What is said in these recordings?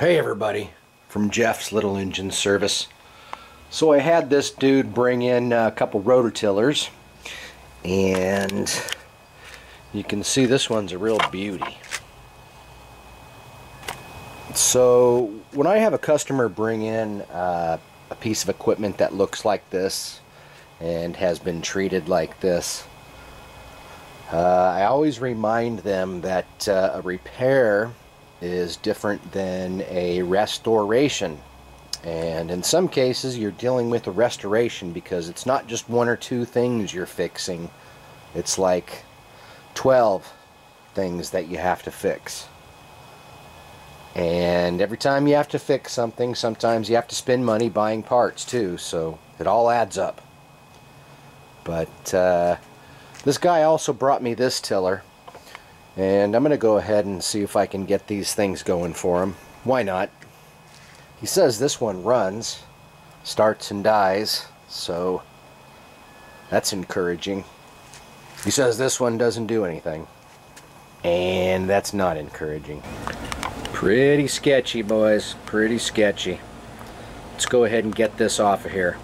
Hey everybody, from Jeff's Little Engine Service. So I had this dude bring in a couple rototillers, and you can see this one's a real beauty. So when I have a customer bring in a piece of equipment that looks like this and has been treated like this, I always remind them that a repair is different than a restoration, and in some cases you're dealing with a restoration because it's not just one or two things you're fixing, it's like 12 things that you have to fix. And every time you have to fix something, sometimes you have to spend money buying parts too, so it all adds up. But this guy also brought me this tiller, and I'm going to go ahead and see if I can get these things going for him. Why not? He says this one runs, starts and dies, so that's encouraging. He says this one doesn't do anything, and that's not encouraging. Pretty sketchy, boys. Pretty sketchy. Let's go ahead and get this off of here.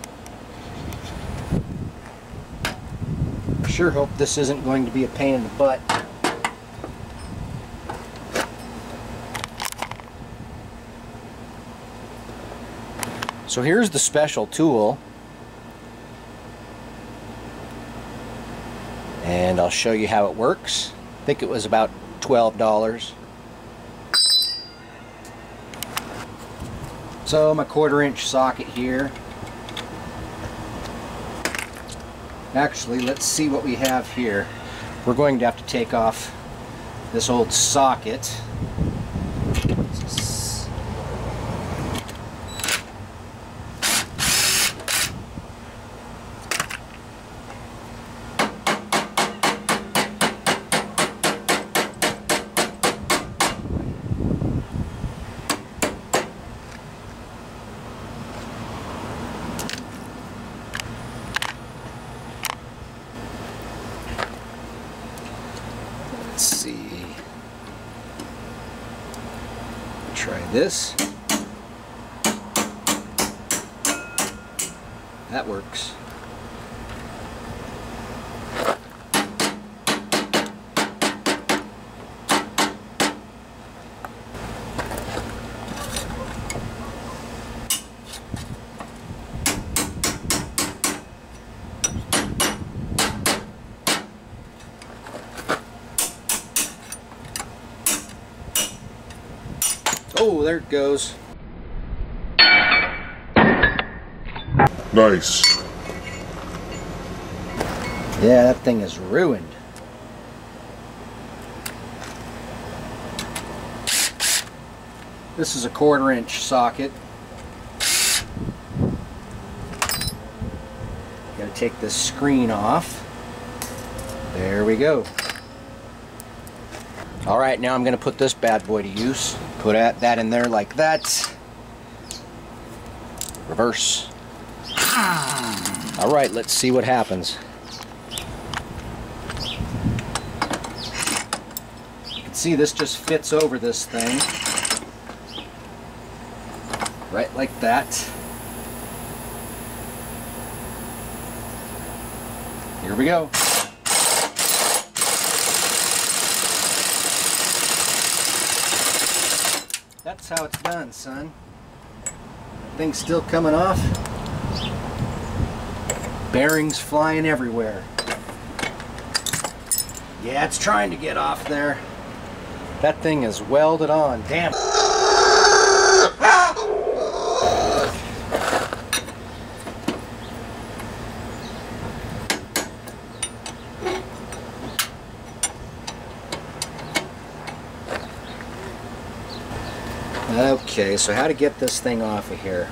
Sure hope this isn't going to be a pain in the butt. So here's the special tool, and I'll show you how it works. I think it was about $12. So my 1/4-inch socket here. Actually, let's see what we have here. We're going to have to take off this old socket. Let's see. Try this. That works. Oh, there it goes. Nice. Yeah, that thing is ruined. This is a 1/4-inch socket. Gotta take this screen off. There we go. Alright, now I'm gonna put this bad boy to use. Put that in there like that. Reverse. Alright, let's see what happens. You can see this just fits over this thing. Right like that. Here we go. That's how it's done, son. That thing's still coming off. Bearings flying everywhere. Yeah, it's trying to get off there. That thing is welded on. Damn it. Okay, so how to get this thing off of here.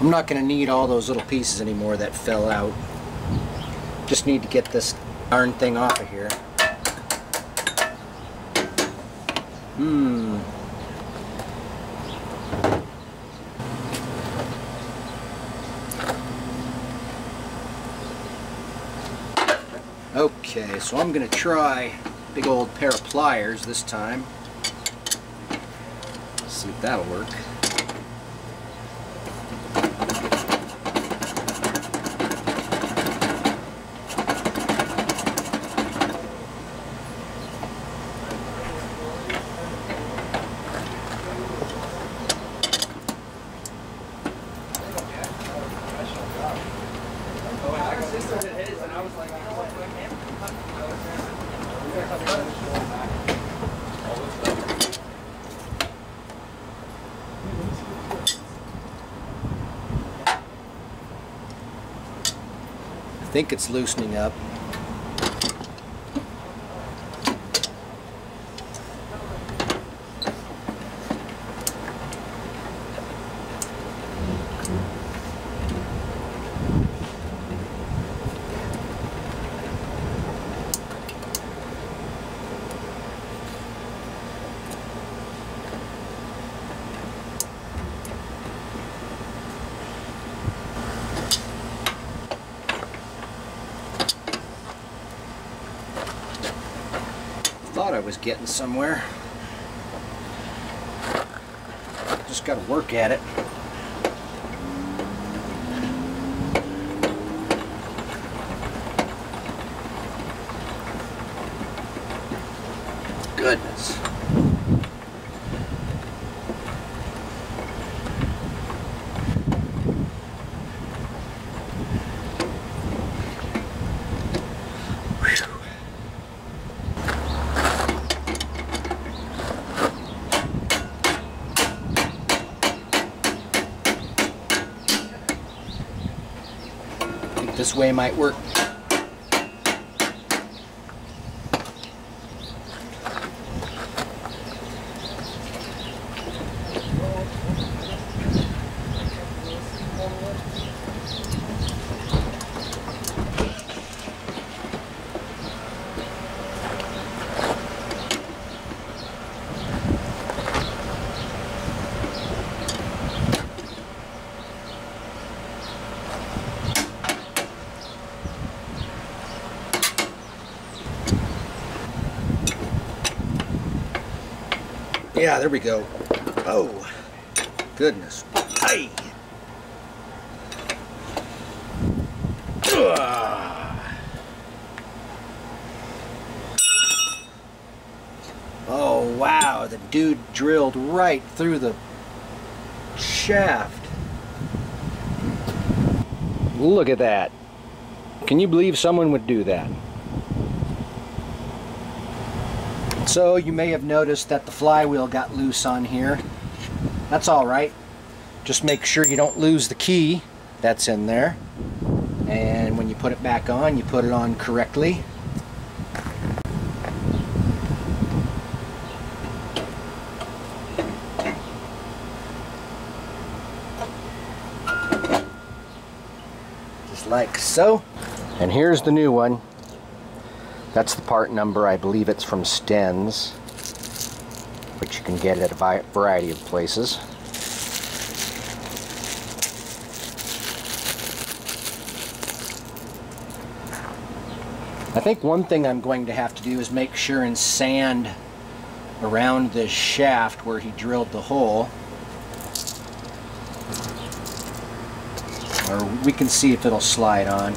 I'm not going to need all those little pieces anymore that fell out. Just need to get this darn thing off of here. Okay, so I'm going to try a big old pair of pliers this time. See if that'll work. I think it's loosening up. I was getting somewhere. Just got to work at it. Goodness. This way might work. Yeah, there we go. Oh, goodness. Hey. Oh, wow. The dude drilled right through the shaft. Look at that. Can you believe someone would do that? So you may have noticed that the flywheel got loose on here. That's all right. Just make sure you don't lose the key that's in there. And when you put it back on, you put it on correctly. Just like so. And here's the new one. That's the part number. I believe it's from Stens, which you can get at a variety of places. I think one thing I'm going to have to do is make sure and sand around this shaft where he drilled the hole. Or we can see if it'll slide on.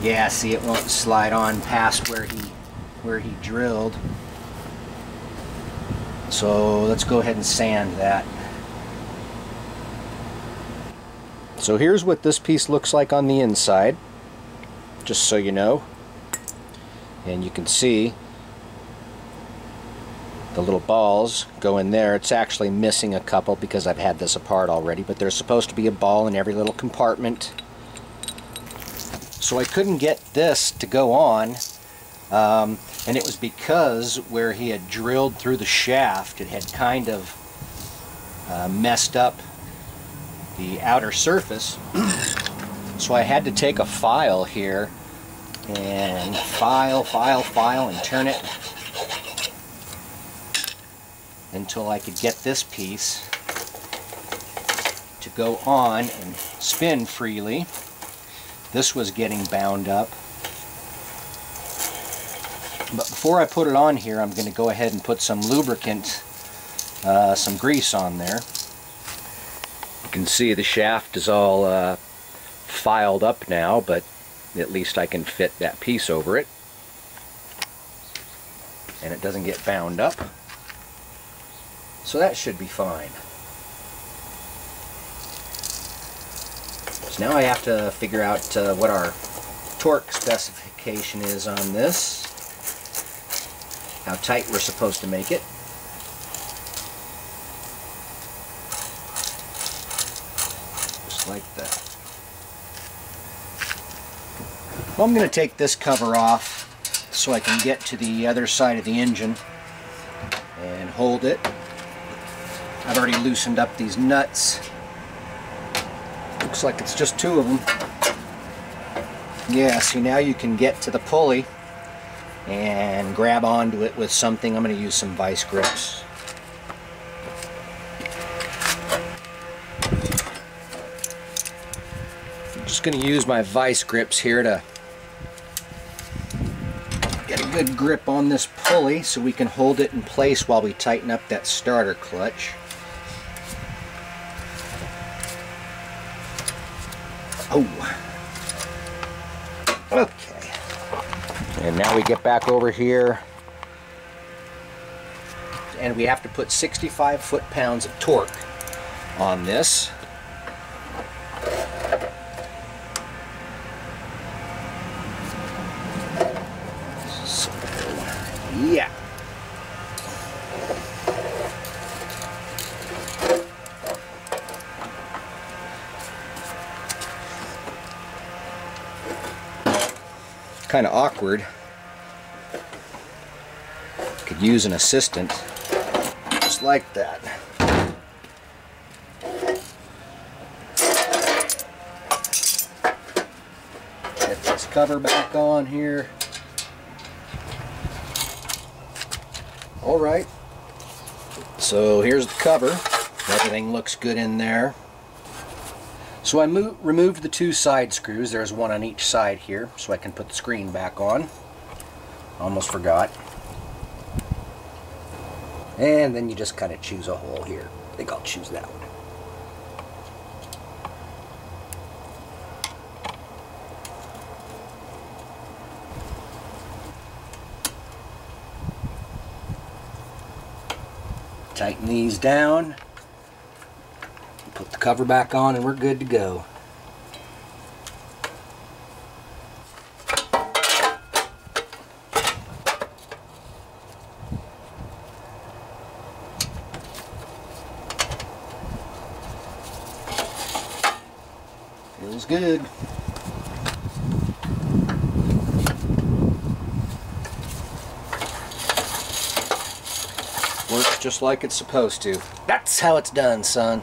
Yeah, see, it won't slide on past where he drilled. So let's go ahead and sand that. So here's what this piece looks like on the inside, just so you know. And you can see the little balls go in there. It's actually missing a couple because I've had this apart already, but there's supposed to be a ball in every little compartment. So I couldn't get this to go on, and it was because where he had drilled through the shaft, it had kind of messed up the outer surface. So I had to take a file here and file, and turn it until I could get this piece to go on and spin freely. This was getting bound up. But before I put it on here, I'm going to go ahead and put some lubricant, some grease on there. You can see the shaft is all filed up now, but at least I can fit that piece over it. And it doesn't get bound up. So that should be fine. So now I have to figure out what our torque specification is on this. How tight we're supposed to make it. Just like that. Well, I'm going to take this cover off so I can get to the other side of the engine and hold it. I've already loosened up these nuts. Looks like it's just two of them. Yeah, see, now you can get to the pulley and grab onto it with something. I'm going to use some vice grips. I'm just going to use my vice grips here to get a good grip on this pulley so we can hold it in place while we tighten up that starter clutch. Oh, okay. And now we get back over here and we have to put 65 foot-pounds of torque on this. So, yeah. Kind of awkward. Could use an assistant, just like that. Get this cover back on here. All right. So here's the cover. Everything looks good in there. So I removed the two side screws. There's one on each side here, so I can put the screen back on. Almost forgot. And then you just kind of choose a hole here. I think I'll choose that one. Tighten these down. Put the cover back on and we're good to go. Feels good. Works just like it's supposed to. That's how it's done, son.